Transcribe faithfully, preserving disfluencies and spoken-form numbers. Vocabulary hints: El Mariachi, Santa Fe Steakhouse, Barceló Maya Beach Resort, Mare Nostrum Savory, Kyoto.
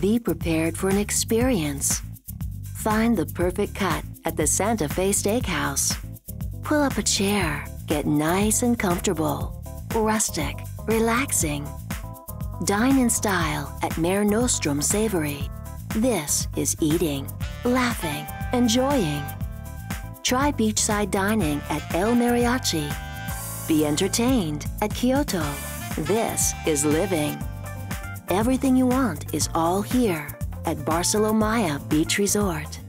Be prepared for an experience. Find the perfect cut at the Santa Fe Steakhouse. Pull up a chair, get nice and comfortable. Rustic, relaxing. Dine in style at Mare Nostrum Savory. This is eating, laughing, enjoying. Try beachside dining at El Mariachi. Be entertained at Kyoto. This is living. Everything you want is all here at Barceló Beach Resort.